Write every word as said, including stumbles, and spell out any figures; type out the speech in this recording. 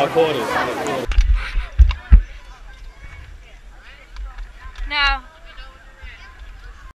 My quarters.